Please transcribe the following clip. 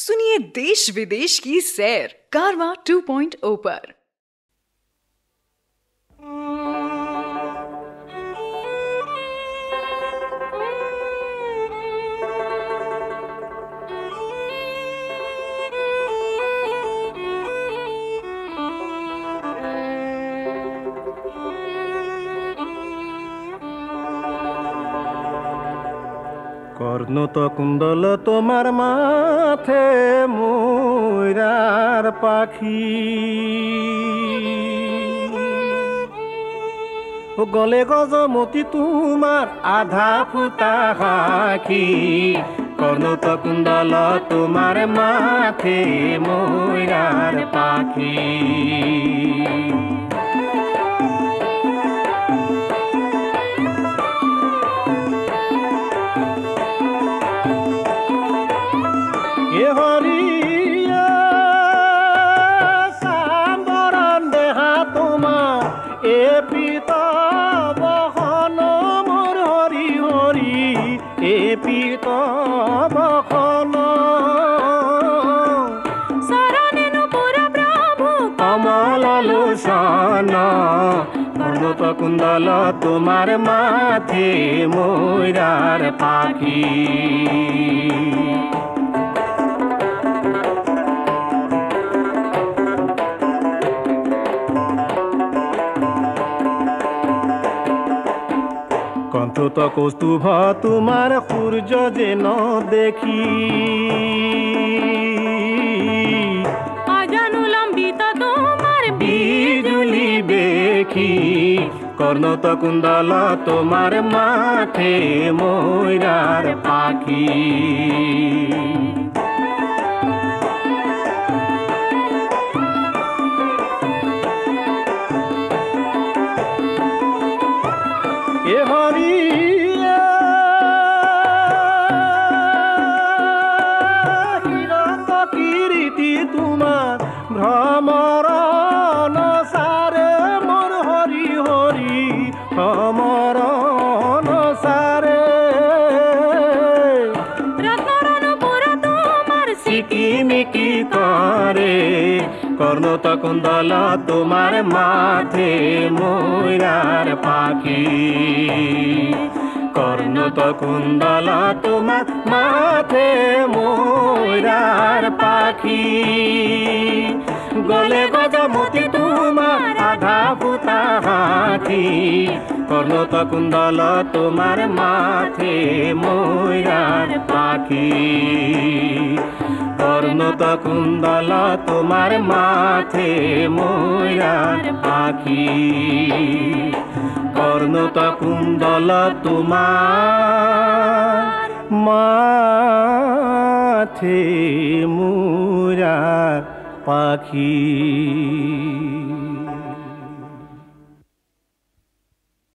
सुनिए देश विदेश की सैर कारवां 2.0 पर। कर्णत कुंडल तोमार माथे मोयरार पाखी गले गजमती तुमार आधा फुटा हाखी। कर्णत कुंडल तोमार माथे मोयरार पाखी। कर्णत कुंडल तोमार माथे मोयरार पाखी। कण्ठत कौस्तुभ तोमार सूर्य जेन देखी कर्णत कुंडल तोमार माथे मोयरार पाखी। ए हरिया किरण कीर्ति तुमार भ्रमर कर्णत कुंडल तोमार माथे मोयरार पाखी। कर्णत कुंडल तोमार माथे मोयरार पाखी। गले गजमती तुमार आधा फुटा हाथी। कर्णत कुंडल तोमार माथे मोयरार पाखी। कर्णत कुंडल तोमार माथे मोयरार पाखी। कर्णत कुंडल तोमार माथे मोयरार पाखी।